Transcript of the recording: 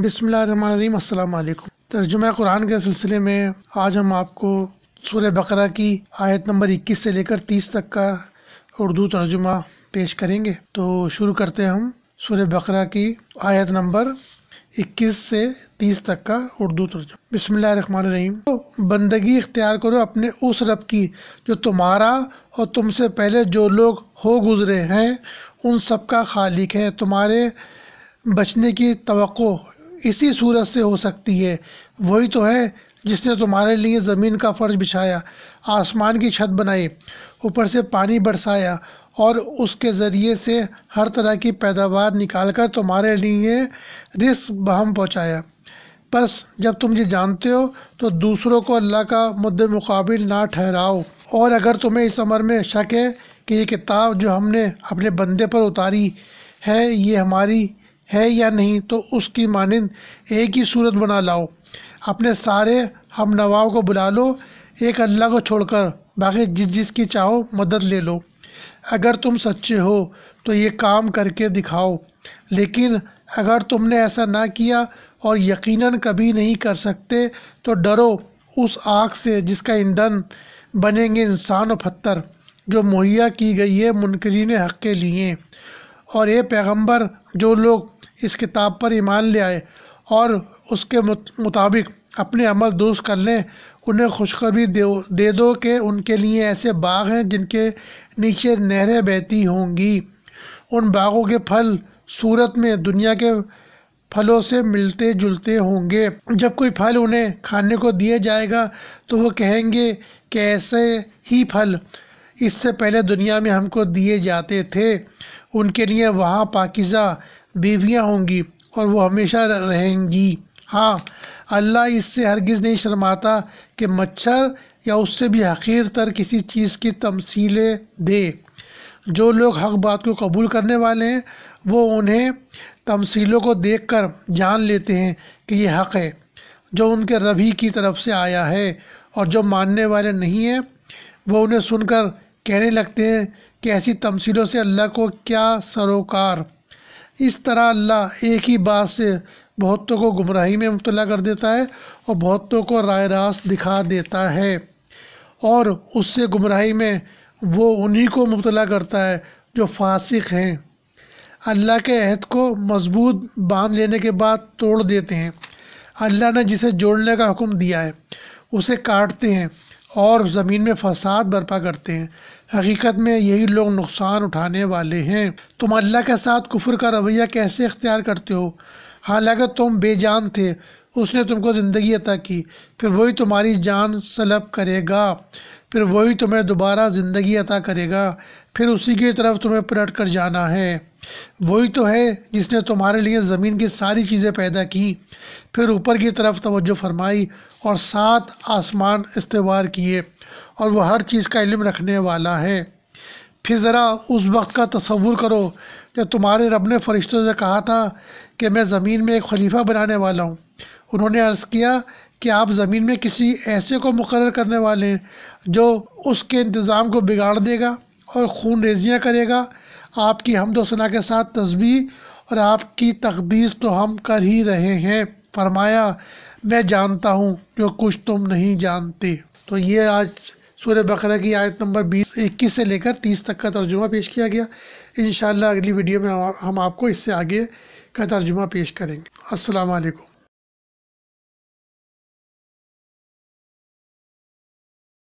बिस्मिल्लाहिर्रहमानिर्रहीम, अस्सलाम वालेकुम। तर्जुमा कुरान के सिलसिले में आज हम आपको सूरह बकरा की आयत नंबर 21 से लेकर 30 तक का उर्दू तर्जुमा पेश करेंगे। तो शुरू करते हैं हम सूरह बकरा की आयत नंबर 21 से 30 तक का उर्दू तर्जुमा। बिस्मिल्लाहिर्रहमानिर्रहीम। तो बंदगी इख्तियार करो अपने उस रब की जो तुम्हारा और तुमसे पहले जो लोग हो गुज़रे हैं उन सब का खालिक है। तुम्हारे बचने की तवक्को इसी सूरत से हो सकती है। वही तो है जिसने तुम्हारे लिए ज़मीन का फर्श बिछाया, आसमान की छत बनाई, ऊपर से पानी बरसाया और उसके ज़रिए से हर तरह की पैदावार निकालकर तुम्हारे लिए रिस्क बहम पहुँचाया। बस जब तुम ये जानते हो तो दूसरों को अल्लाह का मुद्दे मुकाबिल ना ठहराओ। और अगर तुम्हें इस अमर में शक है कि ये किताब जो हमने अपने बंदे पर उतारी है ये हमारी है या नहीं, तो उसकी मानिंद एक ही सूरत बना लाओ। अपने सारे हम नवाओं को बुला लो, एक अल्लाह को छोड़कर बाकी जिस की चाहो मदद ले लो। अगर तुम सच्चे हो तो ये काम करके दिखाओ। लेकिन अगर तुमने ऐसा ना किया और यकीनन कभी नहीं कर सकते, तो डरो उस आग से जिसका ईंधन बनेंगे इंसान और पत्थर, जो मुहैया की गई है मुनकरीन हक़ के लिए। और ये पैगम्बर, जो लोग इस किताब पर ईमान ले आए और उसके मुताबिक अपने अमल दुरुस्त कर लें, उन्हें खुशखबरी दे दो कि उनके लिए ऐसे बाग हैं जिनके नीचे नहरें बहती होंगी। उन बागों के फल सूरत में दुनिया के फलों से मिलते जुलते होंगे। जब कोई फल उन्हें खाने को दिया जाएगा तो वो कहेंगे कि ऐसे ही फल इससे पहले दुनिया में हमको दिए जाते थे। उनके लिए वहाँ पाकीज़ा बीवियाँ होंगी और वो हमेशा रहेंगी। हाँ, अल्लाह इससे हरगिज़ नहीं शर्माता कि मच्छर या उससे भी हक़ीर तर किसी चीज़ की तमसीलें दे। जो लोग हक़ बात को कबूल करने वाले हैं वो उन्हें तमसीलों को देखकर जान लेते हैं कि ये हक़ है जो उनके रब ही की तरफ से आया है। और जो मानने वाले नहीं हैं वो उन्हें सुनकर कहने लगते हैं कि ऐसी तमसीलों से अल्लाह को क्या सरोकार। इस तरह अल्लाह एक ही बात से बहुतों को गुमराही में मुब्तला कर देता है और बहुतों को राय रास्त दिखा देता है, और उससे गुमराही में वो उन्हीं को मुब्तला करता है जो फासिक हैं। अल्लाह के अहद को मजबूत बांध लेने के बाद तोड़ देते हैं। अल्लाह ने जिसे जोड़ने का हुक्म दिया है उसे काटते हैं और ज़मीन में फसाद बर्पा करते हैं। हकीकत में यही लोग नुकसान उठाने वाले हैं। तुम अल्लाह के साथ कुफ्र का रवैया कैसे इख्तियार करते हो, हालांकि तुम बेजान थे। उसने तुमको ज़िंदगी अता की, फिर वही तुम्हारी जान सलब करेगा, फिर वही तुम्हें दोबारा ज़िंदगी अता करेगा, फिर उसी की तरफ तुम्हें पलट कर जाना है। वही तो है जिसने तुम्हारे लिए ज़मीन की सारी चीज़ें पैदा की, फिर ऊपर की तरफ तवज्जो फरमाई और 7 आसमान इस्तेवार किए, और वह हर चीज़ का इल्म रखने वाला है। फिर ज़रा उस वक्त का तसव्वुर करो जब तुम्हारे रब ने फ़रिश्तों से कहा था कि मैं ज़मीन में एक खलीफा बनाने वाला हूँ। उन्होंने अर्ज़ किया कि आप ज़मीन में किसी ऐसे को मुकर्रर करने वाले हैं जो उसके इंतज़ाम को बिगाड़ देगा और खून रेजियाँ करेगा। आपकी हम्द व सना के साथ तस्बीह और आपकी तक़दीस तो हम कर ही रहे हैं। फरमाया, मैं जानता हूँ जो कुछ तुम नहीं जानते। तो ये आज सूरह बकरा की आयत नंबर 21 से लेकर 30 तक का तर्जुमा पेश किया गया। इंशाअल्लाह अगली वीडियो में हम आपको इससे आगे का तर्जुमा पेश करेंगे। अस्सलाम वालेकुम।